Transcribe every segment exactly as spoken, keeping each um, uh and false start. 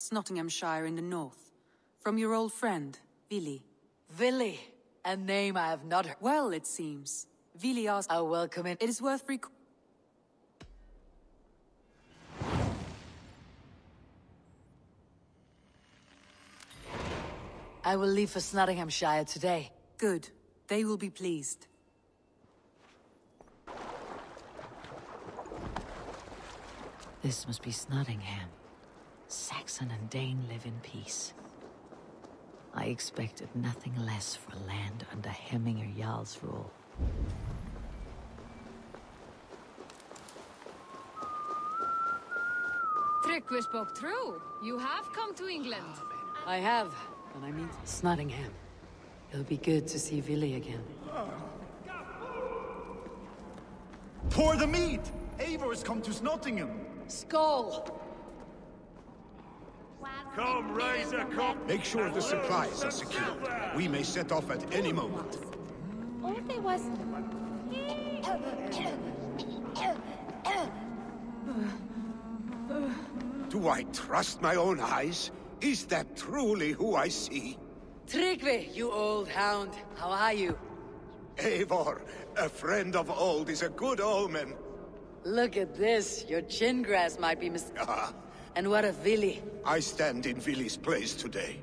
Snotinghamshire in the north, from your old friend, Vili. Vili? A name I have not heard. Well, it seems. Vili asked... I welcome it. It is worth rec... I will leave for Snotinghamshire today. Good. They will be pleased. This must be Snotingham. Saxon and Dane live in peace. I expected nothing less for land under Hemming Jarl's rule. Trygve spoke true. You have come to England. Oh, I have, and I mean Snotingham. It'll be good to see Vili again. Pour the meat! Eivor has come to Snotingham. Skoll! Come, raise a cup! Make sure the supplies are secured. We may set off at any moment. Only was... Do I trust my own eyes? Is that truly who I see? Trygve, you old hound. How are you? Eivor, a friend of old is a good omen. Look at this. Your chin grass might be mistaken. Ah. And what of Vili? I stand in Vili's place today.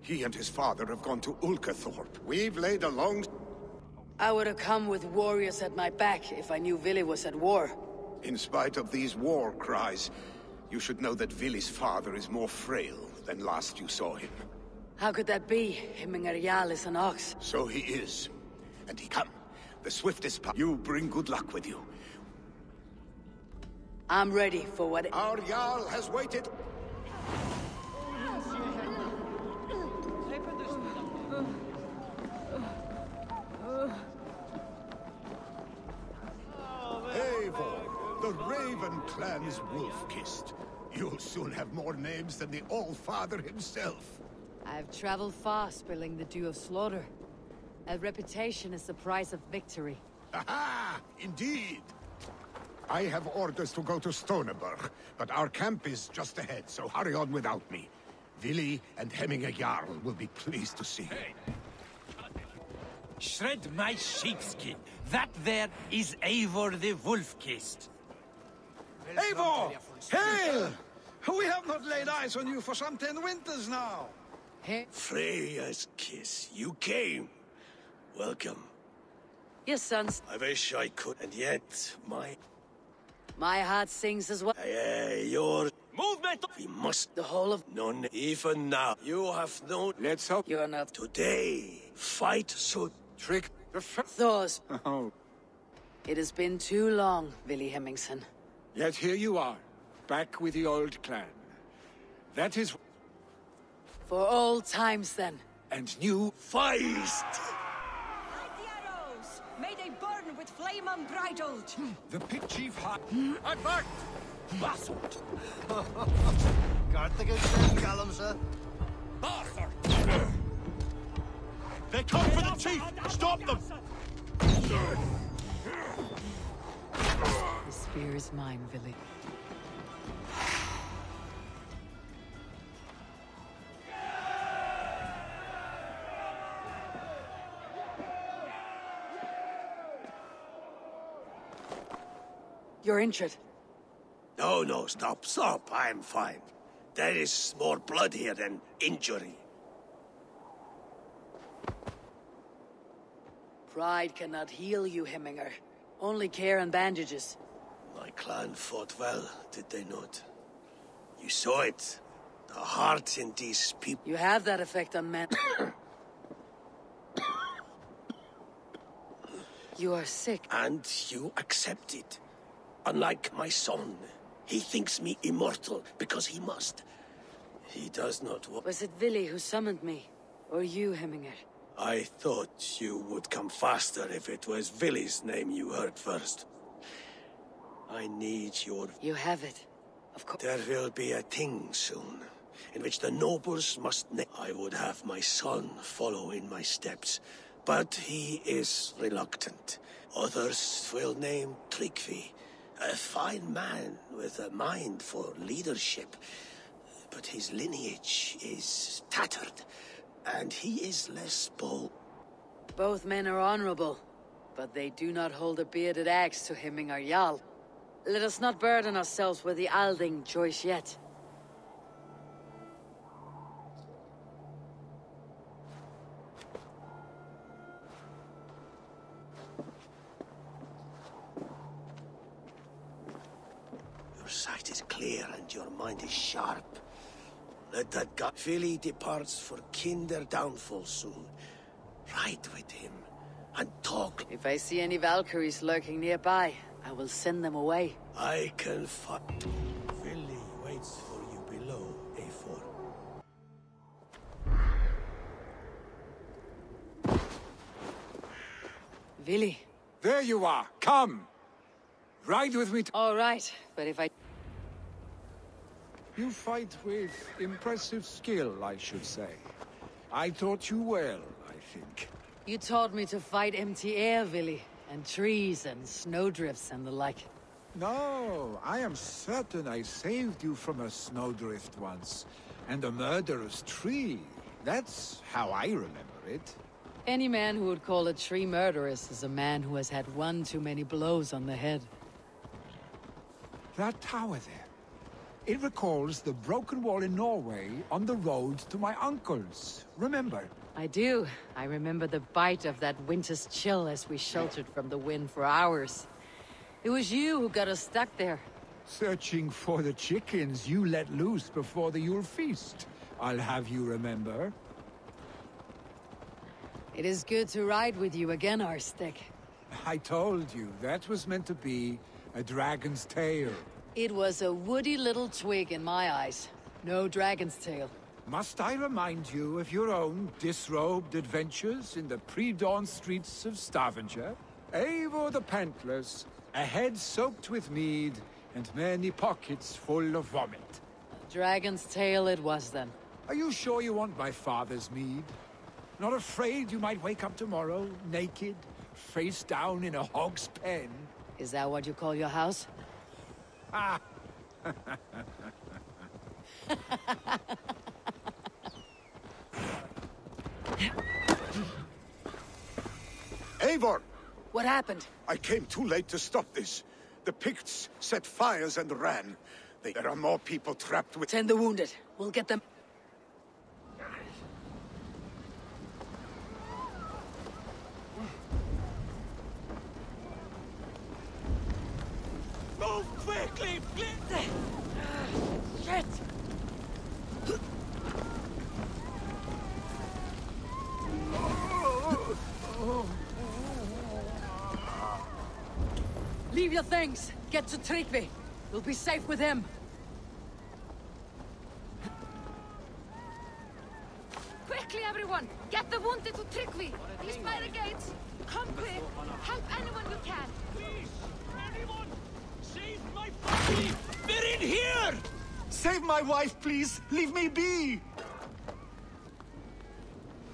He and his father have gone to Ulcathorpe. We've laid a long... I would have come with warriors at my back if I knew Vili was at war. In spite of these war cries, you should know that Vili's father is more frail than last you saw him. How could that be? Hemming Jarl is an ox. So he is. And he come. The swiftest path. You bring good luck with you. I'm ready for what... Our Jarl has waited... Eivor, the Raven clan is wolf-kissed. You'll soon have more names than the All-Father himself. I've traveled far, spilling the dew of slaughter. A reputation is the price of victory. Aha! Indeed! I have orders to go to Stoneburg, but our camp is just ahead, so hurry on without me. Vili and Hemming Jarl will be pleased to see you. Shred my sheepskin. That there is Eivor the Wolf-Kissed. Eivor! Hail! We have not laid eyes on you for some ten winters now. Hey. Freya's kiss. You came. Welcome. Yes, sons. I wish I could, and yet my... My heart sings as well. Hey, your movement. We must. The whole of none. Even now, you have no. Let's hope you are not today. Fight so trick the Thors. Oh, it has been too long, Vili Hemmingson. Yet here you are, back with the old clan. That is for old times then. And new feist. May they burn with flame unbridled! The Pit Chief Hot. Advert! Bassort! Guard against them, Callum, sir. Bassort! They come for the Chief! Stop them! The spear is mine, Vili. You're injured. No, no, stop, stop. I'm fine. There is more blood here than injury. Pride cannot heal you, Hemminger. Only care and bandages. My clan fought well, did they not? You saw it. The heart in these people... You have that effect on men. You are sick. And you accept it. Unlike my son, he thinks me immortal because he must. He does not want... Was it Vili who summoned me? Or you, Hemminger? I thought you would come faster if it was Vili's name you heard first. I need your... You have it, of course. There will be a thing soon, in which the nobles must... Na I would have my son follow in my steps, but he is reluctant. Others will name Trygve. A fine man with a mind for leadership, but his lineage is tattered, and he is less bold. Both men are honorable, but they do not hold a bearded axe to Hemming Jarl. Let us not burden ourselves with the Althing choice yet. Your sight is clear and your mind is sharp. Let that god Vili departs for Kinderdownfall soon. Ride with him and talk. If I see any Valkyries lurking nearby, I will send them away. I can fight. Vili waits for you below, Eivor. Vili. There you are. Come. Ride with me. All right, but if I... You fight with impressive skill, I should say. I taught you well, I think. You taught me to fight empty air, Vili. And trees, and snowdrifts, and the like. No, I am certain I saved you from a snowdrift once, and a murderous tree. That's how I remember it. Any man who would call a tree murderous is a man who has had one too many blows on the head. That tower there. It recalls the broken wall in Norway on the road to my uncle's. Remember? I do. I remember the bite of that winter's chill as we sheltered from the wind for hours. It was you who got us stuck there. Searching for the chickens you let loose before the Yule feast. I'll have you remember. It is good to ride with you again, Arstic. I told you, that was meant to be a dragon's tail. It was a woody little twig in my eyes. No dragon's tail. Must I remind you of your own disrobed adventures in the pre-dawn streets of Stavanger? Eivor the Pantless, a head soaked with mead, and many pockets full of vomit. Dragon's tail it was then. Are you sure you want my father's mead? Not afraid you might wake up tomorrow, naked, face down in a hog's pen? Is that what you call your house? Ah! Eivor! What happened? I came too late to stop this. The Picts set fires and ran. They... There are more people trapped with... Send the wounded. We'll get them... Move quickly, please! Shit! Leave your things. Get to Trygve. We'll be safe with him. Quickly, everyone! Get the wounded to Trygve. He's by the gates. Come quick. Help anyone you can. Please, anyone! Save my family! They're in here! Save my wife, please! Leave me be!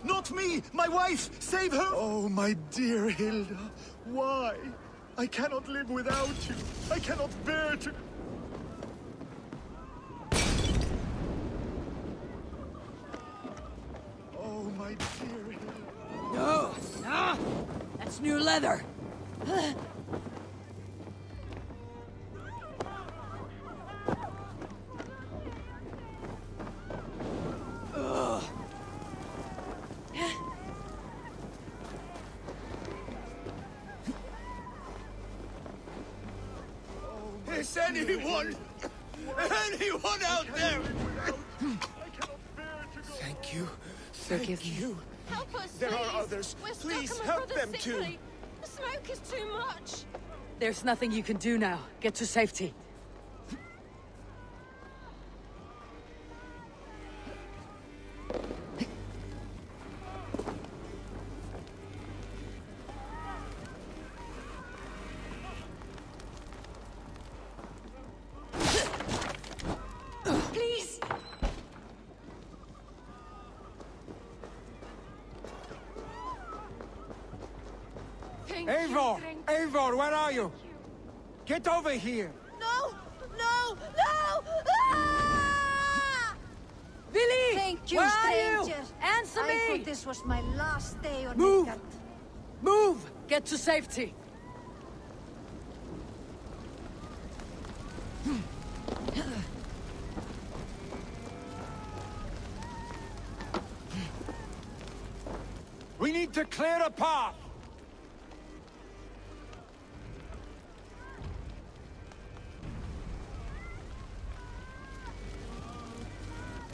Not me! My wife! Save her! Oh, my dear Hilda, why? I cannot live without you. I cannot bear to... Oh, my dear Hilda... No! No! That's new leather! Is anyone, anyone out there? Thank you, thank you. Help us, please. There are others. Please help them too. The smoke is too much. There's nothing you can do now. Get to safety. Eivor! Eivor, where are you? Get over here! No! No! No! Ah! Thank you, Where stranger. Are you? Answer me! I thought this was my last day on Move. Midgard. Move! Get to safety! We need to clear a path!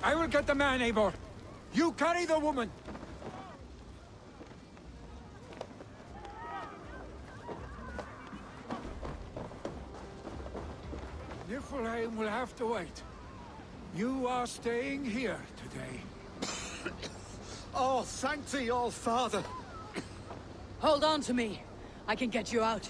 I will get the man, Eivor. You carry the woman. Niflheim will have to wait. You are staying here today. Oh, thank thee, old father. Hold on to me. I can get you out.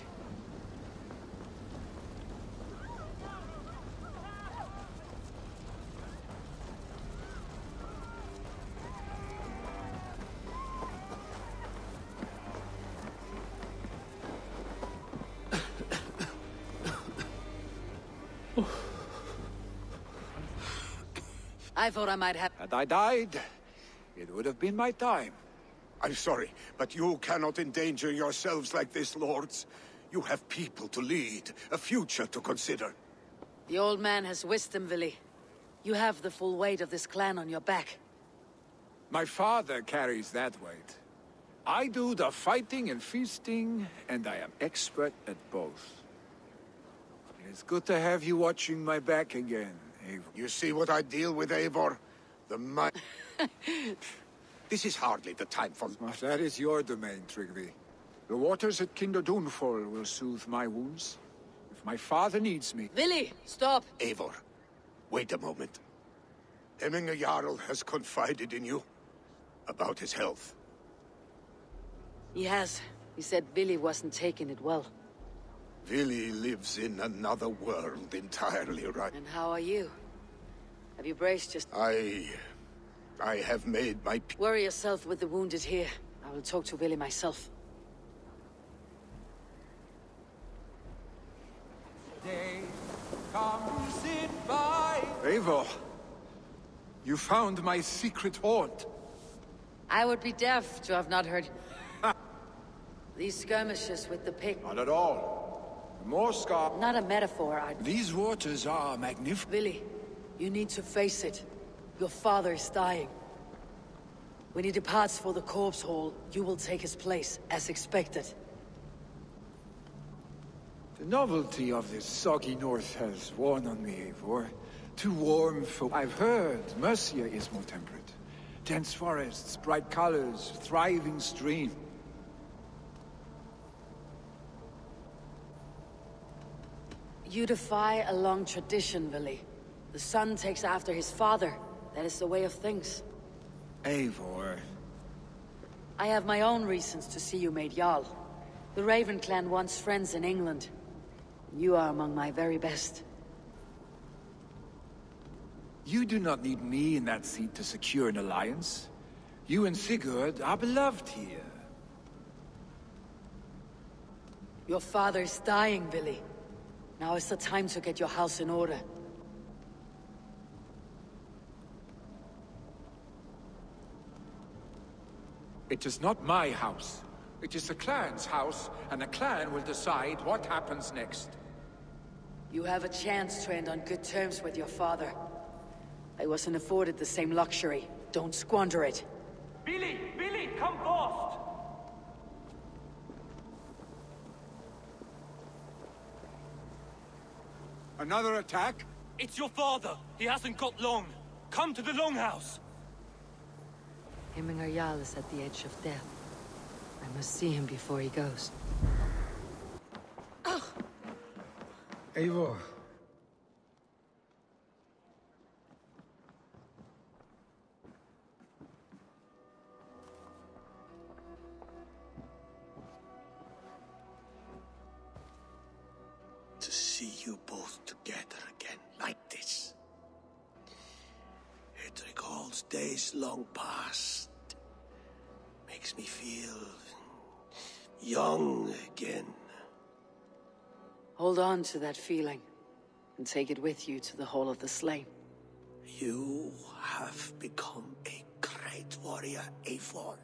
I thought I might have... Had I died, it would have been my time. I'm sorry, but you cannot endanger yourselves like this, lords. You have people to lead, a future to consider. The old man has wisdom, Vili. You have the full weight of this clan on your back. My father carries that weight. I do the fighting and feasting, and I am expert at both. It's good to have you watching my back again. You see what I deal with, Eivor? The mi- This is hardly the time for- That is your domain, Trygve. The waters at Kinderdownfall will soothe my wounds. If my father needs me- Vili, stop! Eivor, wait a moment. Hemming Jarl has confided in you about his health. He has. He said Vili wasn't taking it well. Vili lives in another world entirely, right? And how are you? Have you braced just... I... I have made my... Worry yourself with the wounded here. I will talk to Vili myself. Day comes in by... Eivor! You found my secret haunt! I would be deaf to have not heard... These skirmishes with the pig... Not at all. More scar- Not a metaphor, I- These waters are magnificent- Vili, you need to face it. Your father is dying. When he departs for the corpse hall, you will take his place, as expected. The novelty of this soggy north has worn on me, Eivor. Too warm for- I've heard Mercia is more temperate. Dense forests, bright colors, thriving streams. You defy a long tradition, Vili. The son takes after his father. That is the way of things. Eivor... I have my own reasons to see you made Jarl. The Raven clan wants friends in England. You are among my very best. You do not need me in that seat to secure an alliance. You and Sigurd are beloved here. Your father is dying, Vili. Now is the time to get your house in order. It is not my house. It is the clan's house, and the clan will decide what happens next. You have a chance to end on good terms with your father. I wasn't afforded the same luxury. Don't squander it. Vili! Vili! Come forth! Another attack? It's your father. He hasn't got long. Come to the Longhouse. Hemming Jarl is at the edge of death. I must see him before he goes. Oh. Eivor. You both together again like this. It recalls days long past. Makes me feel young again. Hold on to that feeling and take it with you to the Hall of the Slain. You have become warrior Eivor.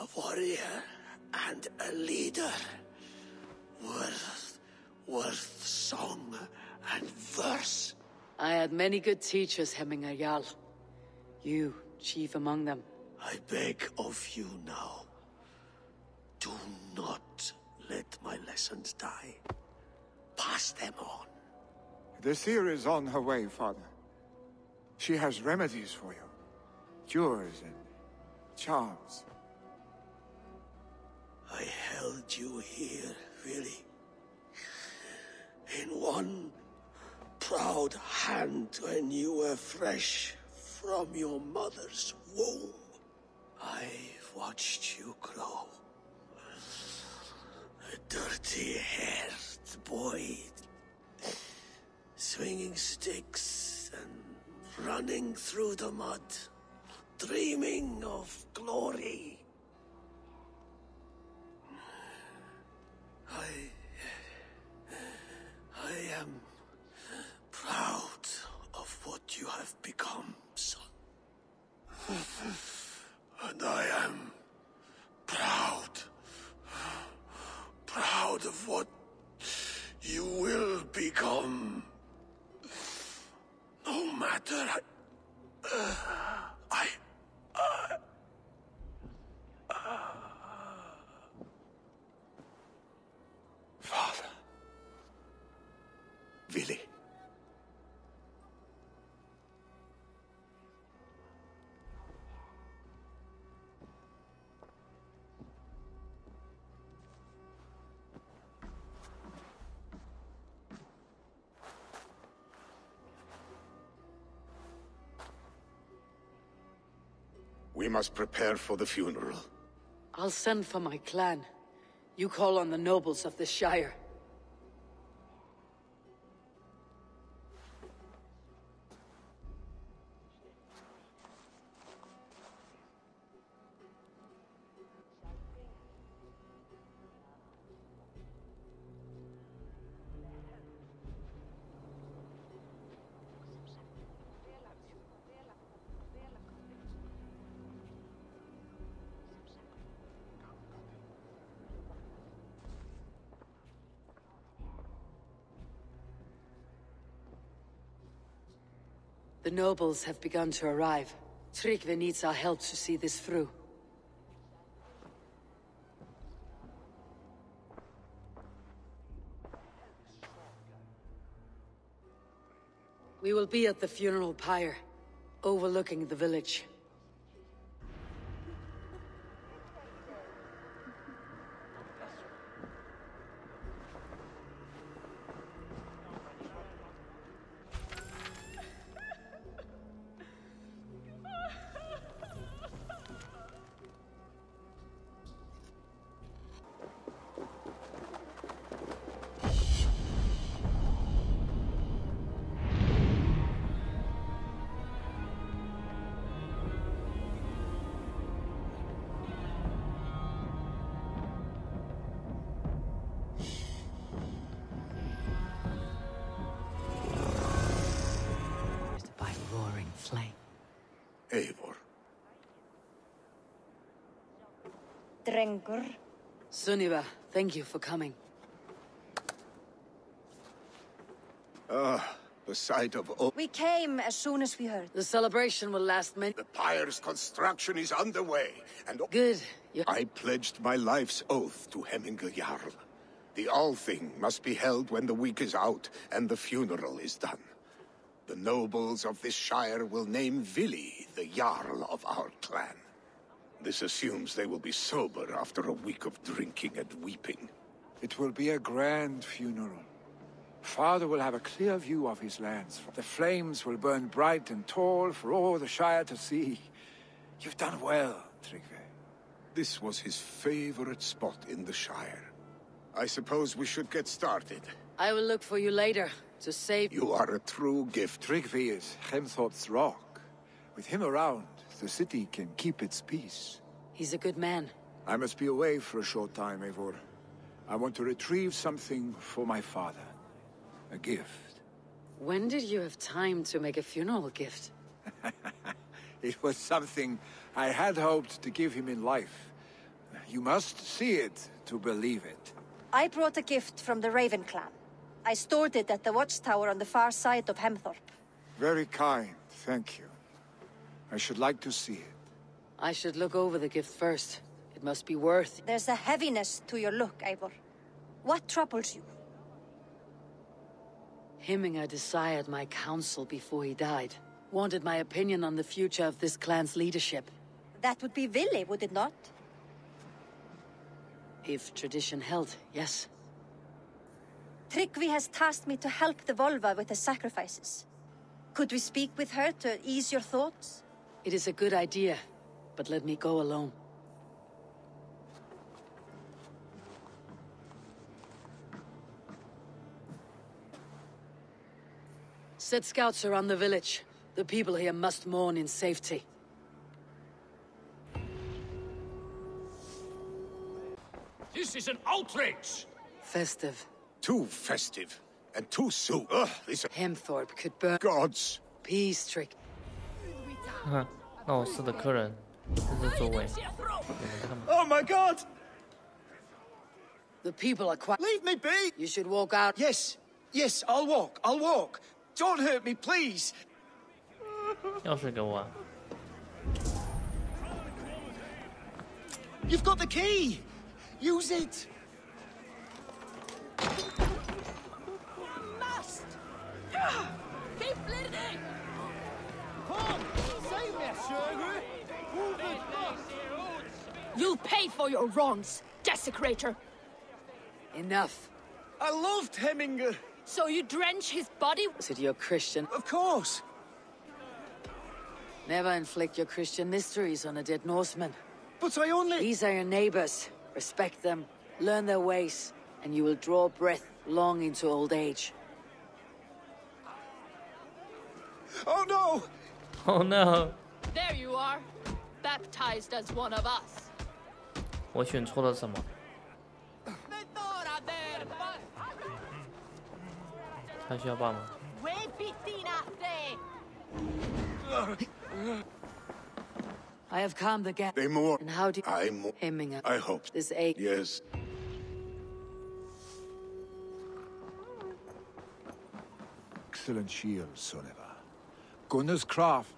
A warrior and a leader. Worth, worth song and verse. I had many good teachers, Hemming Jarl. You, chief among them. I beg of you now. Do not let my lessons die. Pass them on. The seer is on her way, Father. She has remedies for you. Cures and charms. I held you here, Vili. In one proud hand when you were fresh from your mother's womb. I watched you grow. A dirty-haired boy, swinging sticks and running through the mud, dreaming of glory. I... I am proud of what you have become, son. And I am proud, proud of what you will become. No matter... I... Uh, I... Uh, uh. Father. Vili. We must prepare for the funeral. I'll send for my clan. You call on the nobles of the Shire. The nobles have begun to arrive. Trygve needs our help to see this through. We will be at the funeral pyre, overlooking the village. Drengur. Sunniva, thank you for coming. Ah, the sight of... O we came as soon as we heard. The celebration will last many... The pyre's construction is underway, and... Good. You I pledged my life's oath to Hemming Jarl. The Althing must be held when the week is out, and the funeral is done. The nobles of this shire will name Vili the Jarl of our clan. This assumes they will be sober after a week of drinking and weeping. It will be a grand funeral. Father will have a clear view of his lands. The flames will burn bright and tall for all the Shire to see. You've done well, Trygve. This was his favorite spot in the Shire. I suppose we should get started. I will look for you later, to save... You are a true gift. Trygve is Hemthorpe's rock. With him around... The city can keep its peace. He's a good man. I must be away for a short time, Eivor. I want to retrieve something for my father. A gift. When did you have time to make a funeral gift? It was something I had hoped to give him in life. You must see it to believe it. I brought a gift from the Raven clan. I stored it at the watchtower on the far side of Hemthorpe. Very kind, thank you. I should like to see it. I should look over the gift first. It must be worth... There's a heaviness to your look, Eivor. What troubles you? Hemminger desired my counsel before he died. Wanted my opinion on the future of this clan's leadership. That would be Vili, would it not? If tradition held, yes. Trygve has tasked me to help the Volva with the sacrifices. Could we speak with her to ease your thoughts? It is a good idea, but let me go alone. Set scouts around the village. The people here must mourn in safety. This is an outrage! Festive. Too festive. And too soon. Ugh, this... Hemthorpe could burn... Gods! Peace, Trick. Oh, it's the current. Oh my god! The people are quite... Leave me be! You should walk out. Yes. Yes, I'll walk. I'll walk. Don't hurt me, please! You've got the key! Use it! You must! Keep bleeding! You'll pay for your wrongs, desecrator! Enough! I loved Hemminger! So you drench his body? Was it your Christian? Of course! Never inflict your Christian mysteries on a dead Norseman. But I only... These are your neighbors. Respect them, learn their ways, and you will draw breath long into old age. Oh no! Oh no! There you are, baptized as one of us. 我选错了什么? I have calmed the gap. They more. And how do you... I more. Hemminger. I hope. This ache. Yes. Excellent shield, Soneva. Gunnar's craft.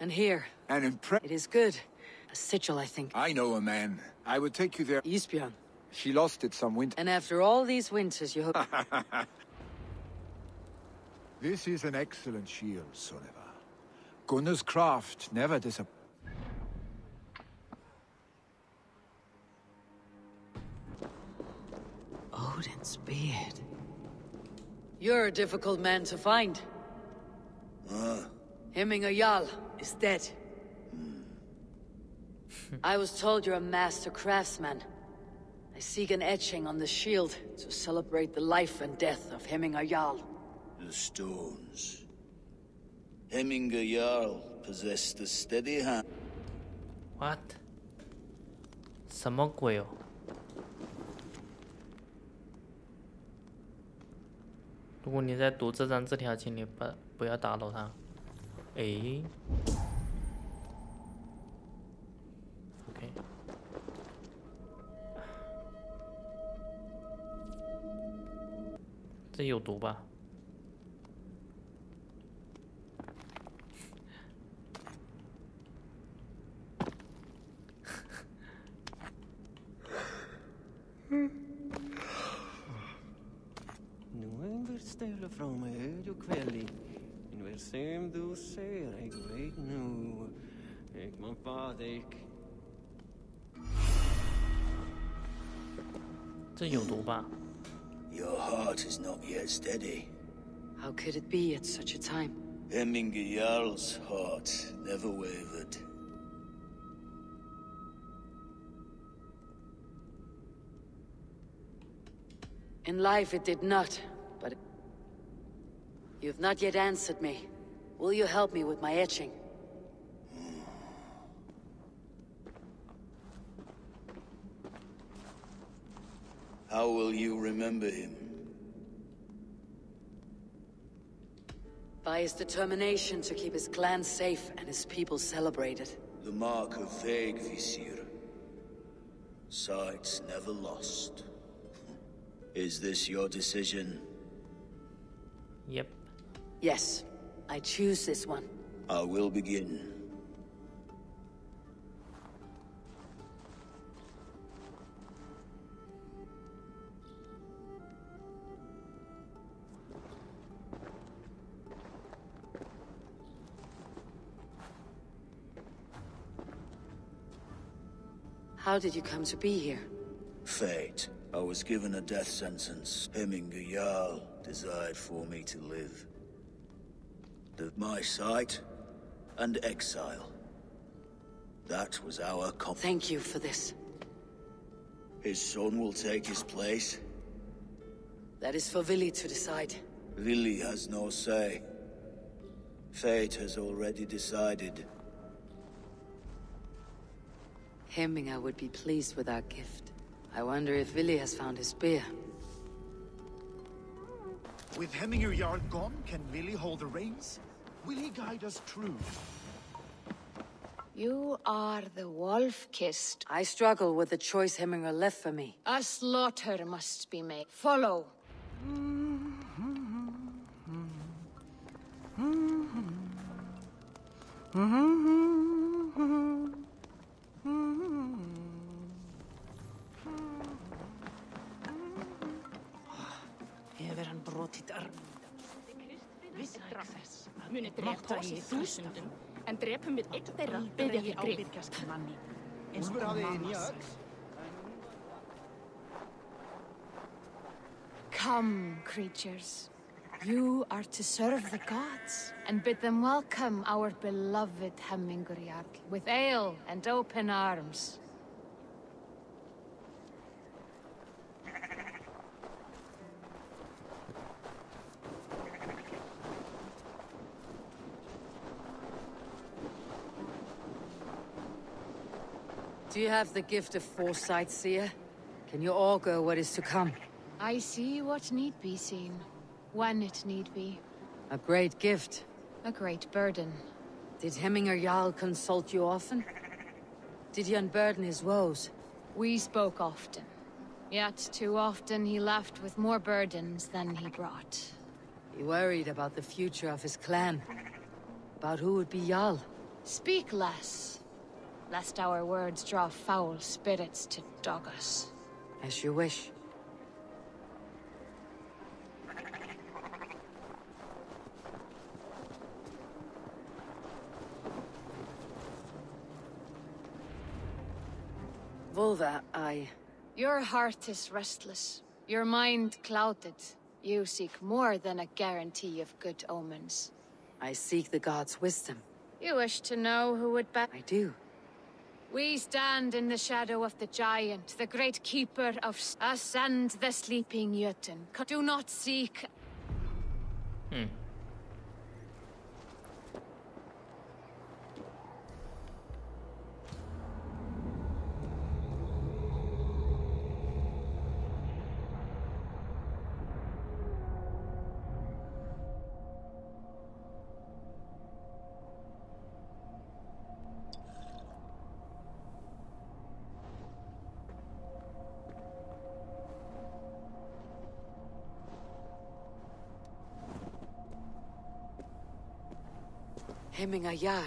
And here. An impress. It is good. A sigil, I think. I know a man. I would take you there. Isbjorn. She lost it some winter. And after all these winters, you hope... This is an excellent shield, Soneva. Gunnar's craft never disappoints. Odin's beard. You're a difficult man to find. Uh. Hemminger Jarl is dead. Mm. I was told you're a master craftsman. I seek an etching on the shield to celebrate the life and death of Hemminger Jarl. The stones. Hemminger Jarl possessed a steady hand. What? Samogueo. Okay. This is poison. From a you quelli, and we'll same do say I great no, take my body. Your heart is not yet steady. How could it be at such a time? Hemminger Jarl's heart never wavered. In life, it did not. You've not yet answered me. Will you help me with my etching? How will you remember him? by his determination to keep his clan safe and his people celebrated. The mark of Vaigvisir. Sight's never lost. Is this your decision? Yep. Yes, I choose this one. I will begin. How did you come to be here? Fate. I was given a death sentence. Hemming Jarl desired for me to live. The, my sight and exile. That was our comp- Thank you for this. His son will take his place? That is for Vili to decide. Vili has no say. Fate has already decided. Hemming, I would be pleased with our gift. I wonder if Vili has found his spear. With Hemming Jarl gone, can Vili hold the reins? Will he guide us true? You are the wolf-kissed. I struggle with the choice Hemming left for me. A slaughter must be made. Follow. Come, creatures. You are to serve the gods and bid them welcome our beloved Hemming Jarl with ale and open arms. Do you have the gift of foresight, Seer? Can you augur what is to come? I see what need be seen, when it need be. A great gift. A great burden. Did Hemming Jarl consult you often? Did he unburden his woes? We spoke often. Yet too often he left with more burdens than he brought. He worried about the future of his clan. About who would be Jarl. Speak less. Lest our words draw foul spirits to dog us. As you wish. Volva, I... Your heart is restless. Your mind clouded. You seek more than a guarantee of good omens. I seek the gods' wisdom. You wish to know who would back... I do. We stand in the shadow of the giant, the great keeper of us and the sleeping Jotun. Do not seek... Hmm. Hemming Jarl,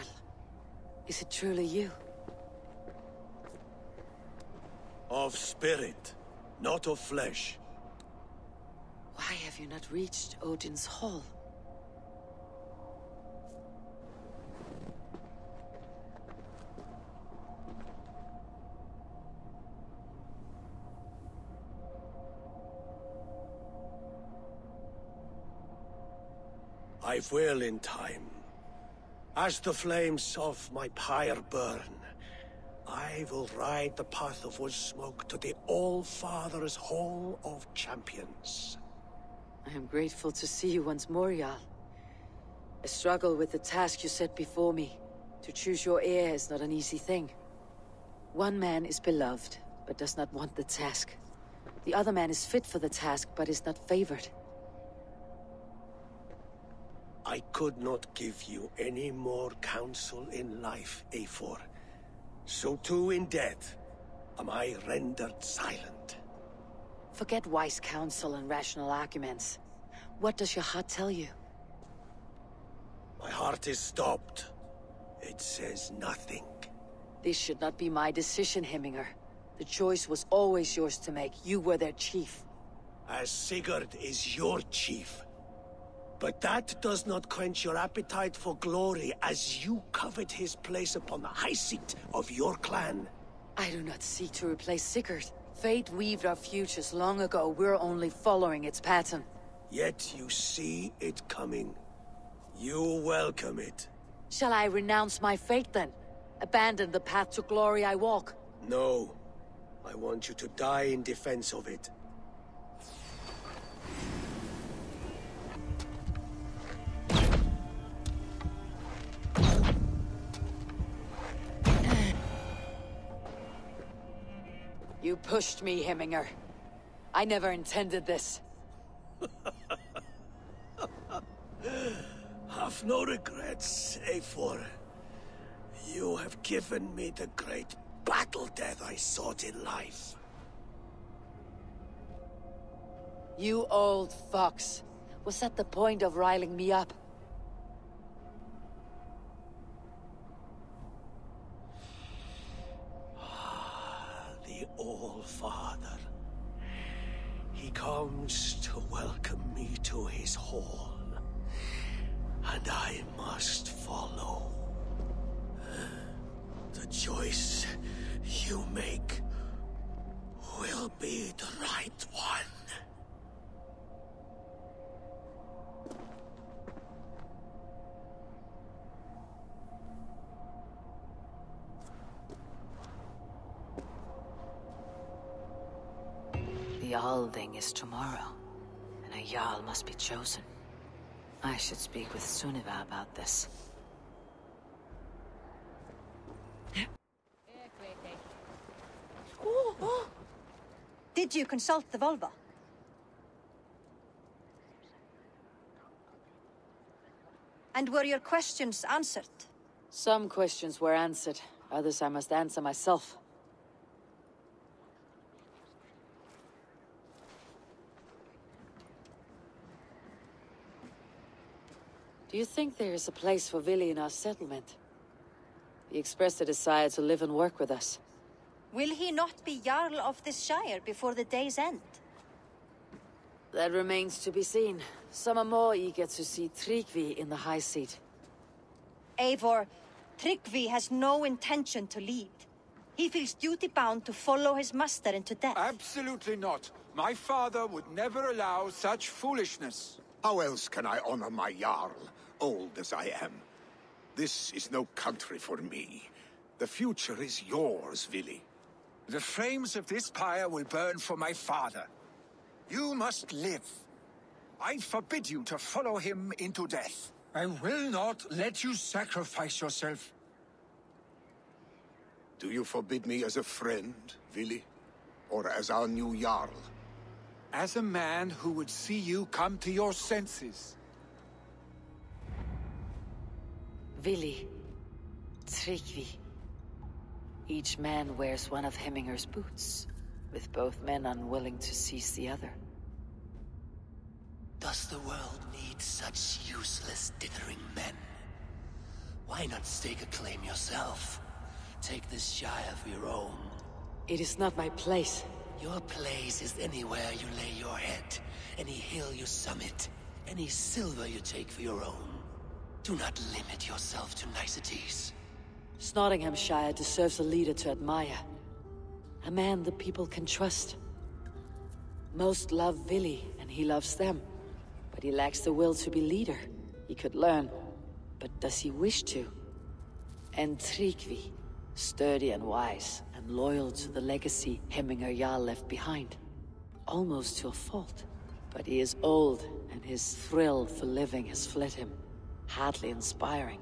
is it truly you? Of spirit, not of flesh. Why have you not reached Odin's hall? I will in time. As the flames of my pyre burn, I will ride the path of wood smoke to the All-Father's Hall of Champions. I am grateful to see you once more, Jarl. I struggle with the task you set before me. To choose your heir is not an easy thing. One man is beloved, but does not want the task. The other man is fit for the task, but is not favored. I could not give you any more counsel in life, Eivor. So too in death am I rendered silent. Forget wise counsel and rational arguments. What does your heart tell you? My heart is stopped. It says nothing. This should not be my decision, Hemminger. The choice was always yours to make. You were their chief. As Sigurd is your chief. But that does not quench your appetite for glory, as you covet his place upon the high seat of your clan. I do not seek to replace Sigurd. Fate weaved our futures long ago. We're only following its pattern. Yet you see it coming. You welcome it. Shall I renounce my fate then? Abandon the path to glory I walk? No. I want you to die in defense of it. You pushed me, Hemminger. I never intended this. Have no regrets, Eivor. You have given me the great battle death I sought in life. You old fox. Was that the point of riling me up? All-Father. He comes to welcome me to his hall, and I must follow. The choice you make will be the right one. The Althing is tomorrow, and a Jarl must be chosen. I should speak with Suniva about this. Oh, oh. Did you consult the Volva? And were your questions answered? Some questions were answered, others I must answer myself. Do you think there is a place for Vili in our settlement? He expressed a desire to live and work with us. Will he not be Jarl of this Shire before the day's end? That remains to be seen. Some are more eager to see Trygve in the high seat. Eivor, Trygve has no intention to lead. He feels duty-bound to follow his master into death. Absolutely not. My father would never allow such foolishness. How else can I honor my Jarl, old as I am? This is no country for me. The future is yours, Vili. The flames of this pyre will burn for my father. You must live. I forbid you to follow him into death. I will not let you sacrifice yourself. Do you forbid me as a friend, Vili? Or as our new Jarl? As a man who would see you come to your senses. Vili. Trygve. Each man wears one of Hemminger's boots, with both men unwilling to seize the other. Does the world need such useless, dithering men? Why not stake a claim yourself? Take this Shire for your own. It is not my place. Your place is anywhere you lay your head, any hill you summit, any silver you take for your own. Do not limit yourself to niceties. Snotinghamshire deserves a leader to admire. A man the people can trust. Most love Vili, and he loves them. But he lacks the will to be leader. He could learn, but does he wish to? And Trygve, sturdy and wise, and loyal to the legacy Hemminger Jarl left behind. Almost to a fault. But he is old, and his thrill for living has fled him. Hardly inspiring.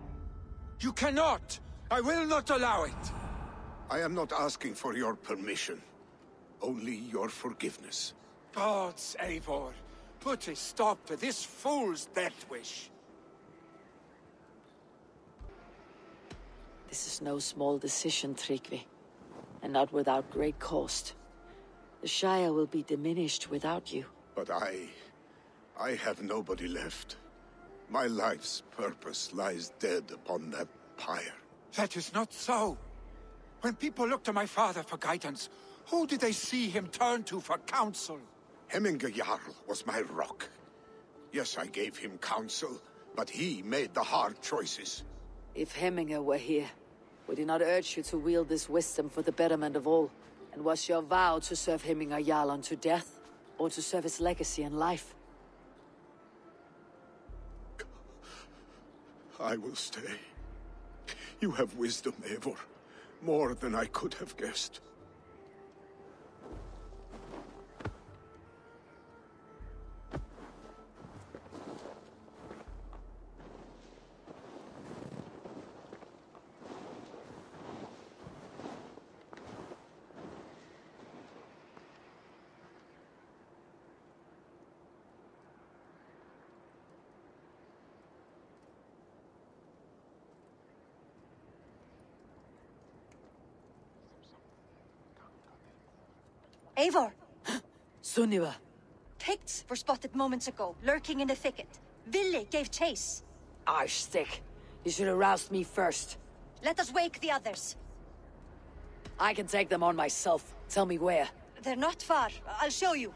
You cannot! I will not allow it! I am not asking for your permission. Only your forgiveness. Gods, Eivor! Put a stop to this fool's death wish! This is no small decision, Trygve, and not without great cost. The Shire will be diminished without you. But I... I have nobody left. My life's purpose lies dead upon that pyre. That is not so. When people look to my father for guidance, who did they see him turn to for counsel? Hemming Jarl was my rock. Yes, I gave him counsel, but he made the hard choices. If Hemminger were here, would he not urge you to wield this wisdom for the betterment of all? And was your vow to serve Hemminger Jarl unto death, or to serve his legacy and life? I will stay. You have wisdom, Eivor, more than I could have guessed. Eivor! Sunniva! Picts were spotted moments ago, lurking in the thicket. Vili gave chase. Arshstick! You should have roused me first. Let us wake the others. I can take them on myself. Tell me where. They're not far. I'll show you.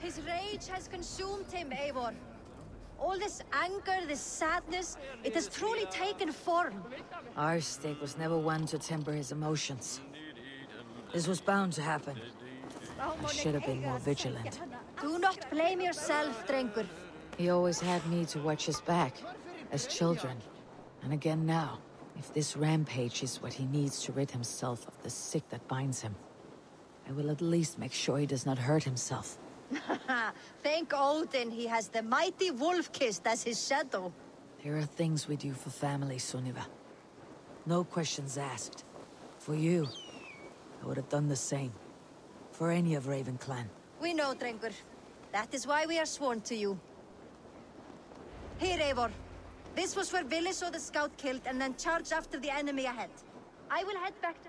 His rage has consumed him, Eivor. All this anger, this sadness, it has truly taken form. Arshstick was never one to temper his emotions. This was bound to happen. I should have been more vigilant. Do not blame yourself, Drengur. He always had me to watch his back, as children. And again now, if this rampage is what he needs to rid himself of the sick that binds him, I will at least make sure he does not hurt himself. Thank Odin he has the mighty wolf-kissed as his shadow. There are things we do for family, Sunniva. No questions asked. For you, I would have done the same. For any of Raven Clan. We know, Drengur. That is why we are sworn to you. Here, Eivor. This was where Vili saw the scout killed and then charged after the enemy ahead. I will head back to...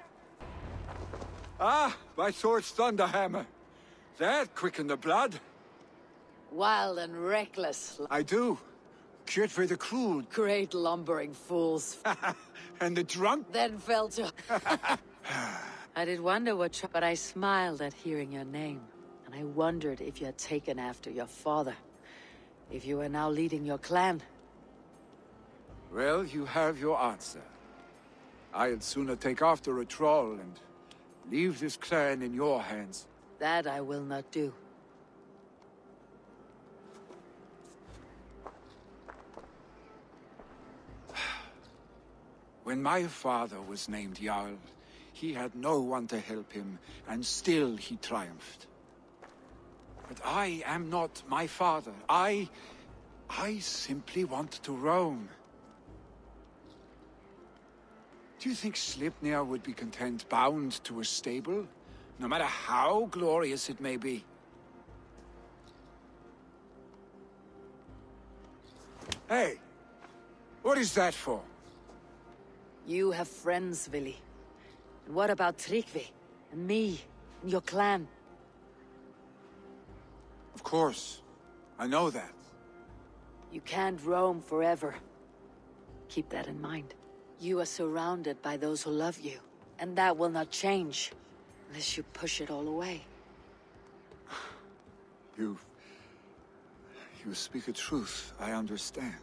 Ah! My sword's thunderhammer. That quickened the blood. Wild and reckless. I do. Cured for the crude. Great lumbering fools. And the drunk? Then fell to... I did wonder what tr- but I smiled at hearing your name, and I wondered if you had taken after your father, if you were now leading your clan. Well, you have your answer. I'd sooner take after a troll and leave this clan in your hands. That I will not do. When my father was named Jarl, he had no one to help him, and still he triumphed. But I am not my father. I... I simply want to roam. Do you think Slipnir would be content bound to a stable, no matter how glorious it may be? Hey! What is that for? You have friends, Vili. And what about Trygve, and me, and your clan? Of course. I know that. You can't roam forever. Keep that in mind. You are surrounded by those who love you, and that will not change, unless you push it all away. You... you speak a truth I understand.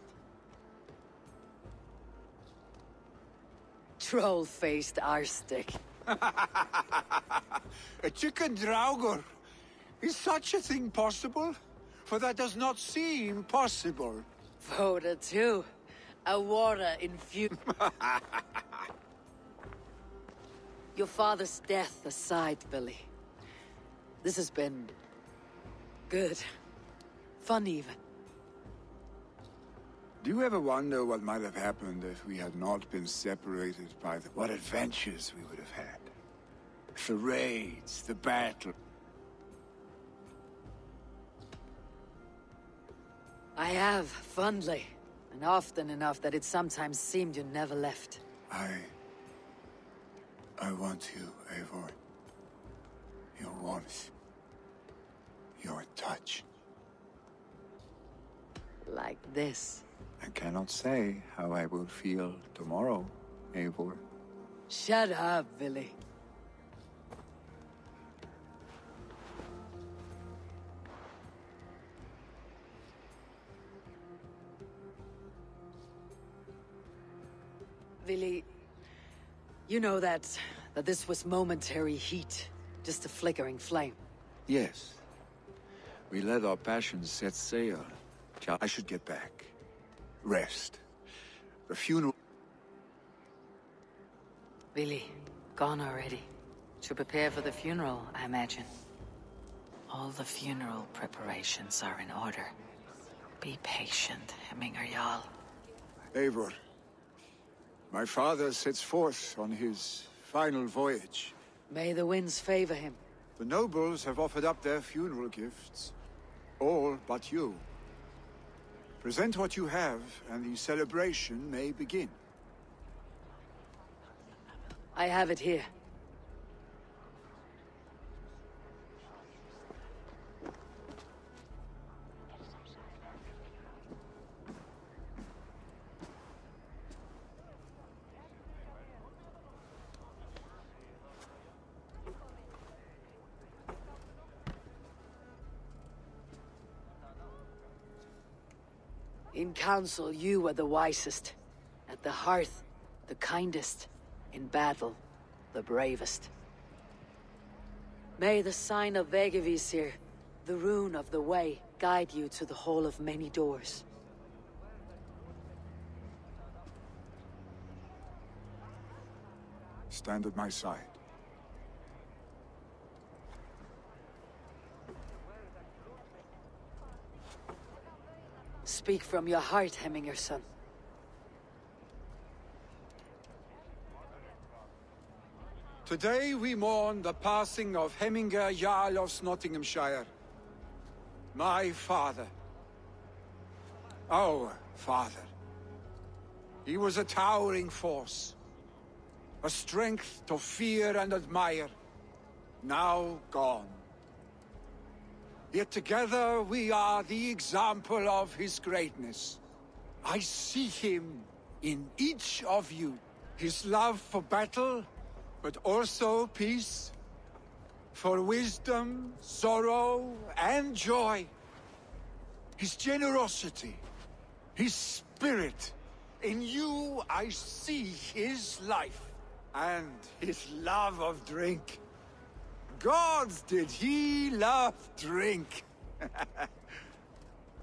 Troll-faced Arshstick. A chicken draugr! Is such a thing possible? For that does not seem possible. Voda too. A water infused. Your father's death aside, Vili. This has been... good. Fun even. Do you ever wonder what might have happened if we had not been separated by the... what adventures we would have had? The raids, the battle... I have, fondly. And often enough that it sometimes seemed you never left. I... I want you, Eivor. Your warmth. Your touch. Like this. I cannot say how I will feel tomorrow, Eivor. Shut up, Vili. Vili, you know that, that this was momentary heat, just a flickering flame. Yes. We let our passions set sail. I should get back. Rest. The funeral... Vili, gone already. To prepare for the funeral, I imagine. All the funeral preparations are in order. Be patient, Hemming Jarl. Eivor. My father sets forth on his final voyage. May the winds favor him. The nobles have offered up their funeral gifts. All but you. Present what you have, and the celebration may begin. I have it here. In council, you were the wisest. At the hearth, the kindest. In battle, the bravest. May the sign of Vaigvisir, the rune of the way, guide you to the Hall of Many Doors. Stand at my side. Speak from your heart, Hemmingerson. Today we mourn the passing of Hemming Jarl of Snotinghamshire. My father. Our father. He was a towering force. A strength to fear and admire. Now gone. Yet together we are the example of his greatness. I see him in each of you. His love for battle, but also peace. For wisdom, sorrow, and joy. His generosity. His spirit. In you I see his life. And his love of drink. Gods, did he love drink!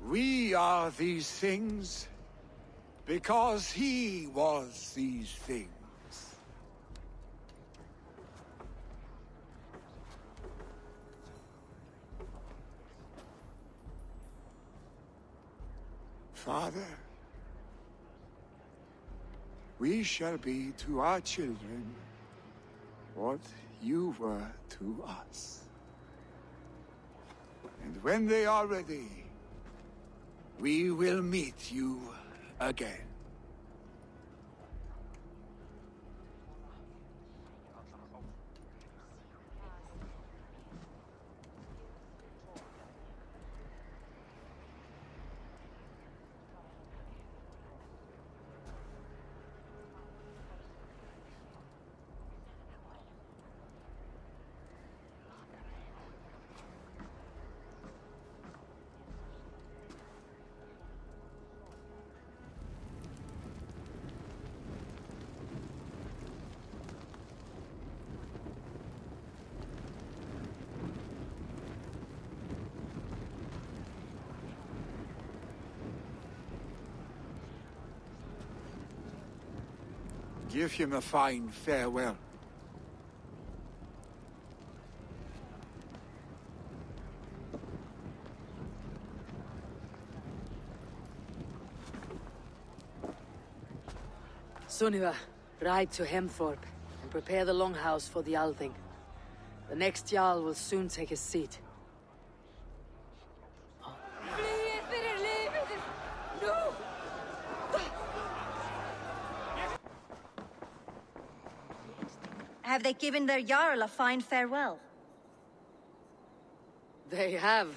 We are these things because he was these things. Father, we shall be to our children what you were to us. And when they are ready, we will meet you again. Give him a fine farewell. Sunniva, ride to Hemthorpe and prepare the longhouse for the Althing. The next Jarl will soon take his seat. Have they given their Jarl a fine farewell? They have.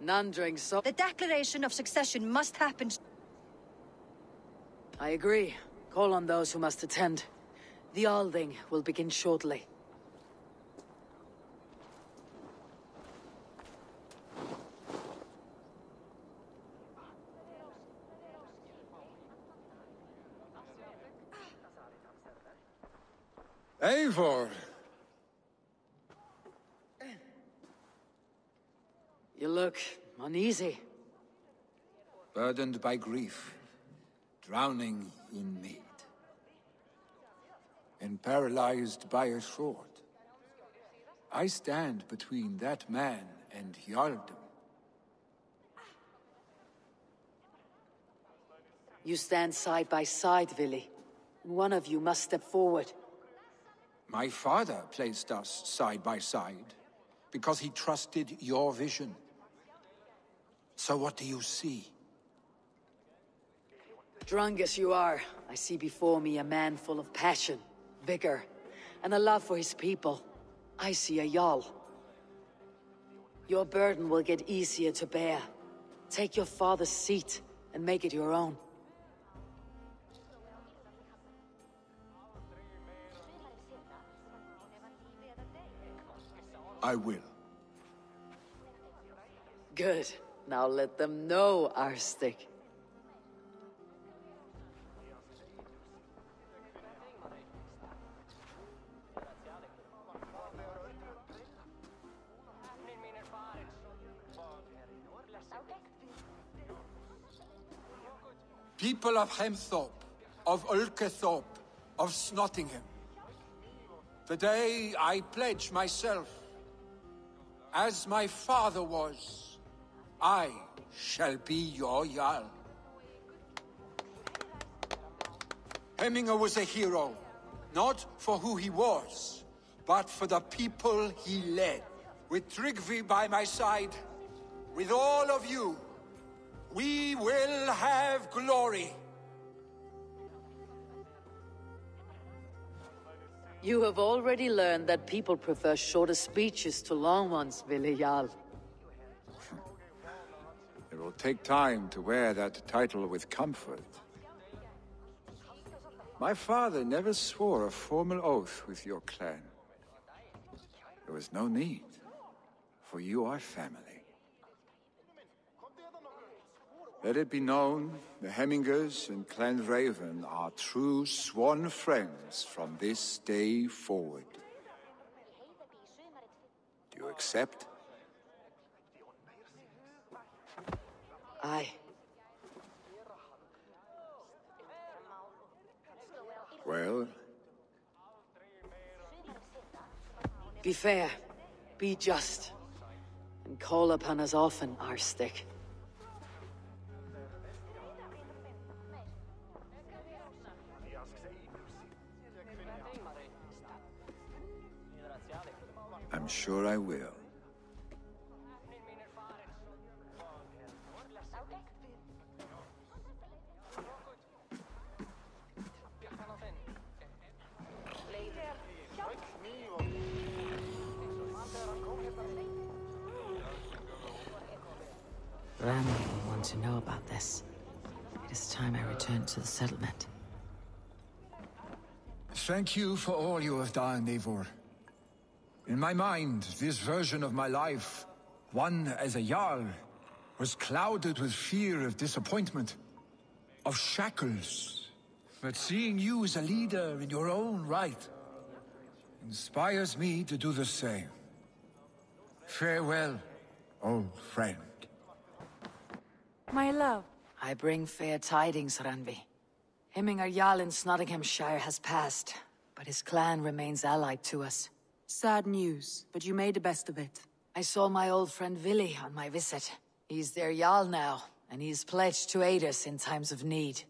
None drinks so- The declaration of succession must happen. I agree. Call on those who must attend. The Althing will begin shortly. Eivor! You look uneasy. Burdened by grief. Drowning in mead. And paralyzed by a sword. I stand between that man and Jarldom. You stand side by side, Vili. One of you must step forward. My father placed us side by side, because he trusted your vision. So what do you see? Drunk as you are, I see before me a man full of passion, vigor, and a love for his people. I see a Jarl. Your burden will get easier to bear. Take your father's seat and make it your own. I will. Good. Now let them know our stick. People of Hemthorpe, of Ulcathorpe, of Snotingham. Today I pledge myself. As my father was, I shall be your Jarl. Hemminger was a hero, not for who he was, but for the people he led. With Trygve by my side, with all of you, we will have glory. You have already learned that people prefer shorter speeches to long ones, Vili Jarl. It will take time to wear that title with comfort. My father never swore a formal oath with your clan. There was no need, for you are family. Let it be known, the Hemmingers and Clan Raven are true sworn friends from this day forward. Do you accept? Aye. Well? Be fair, be just, and call upon us often, Arstic. I'm sure I will. Ranvi will want to know about this. It is time I return to the settlement. Thank you for all you have done, Eivor. In my mind, this version of my life, one as a Jarl, was clouded with fear of disappointment, of shackles. But seeing you as a leader in your own right inspires me to do the same. Farewell, old friend. My love. I bring fair tidings, Ranvi. Hemminger Jarl in Snotinghamshire has passed, but his clan remains allied to us. Sad news, but you made the best of it. I saw my old friend Vili on my visit. He's their Jarl now, and he's pledged to aid us in times of need.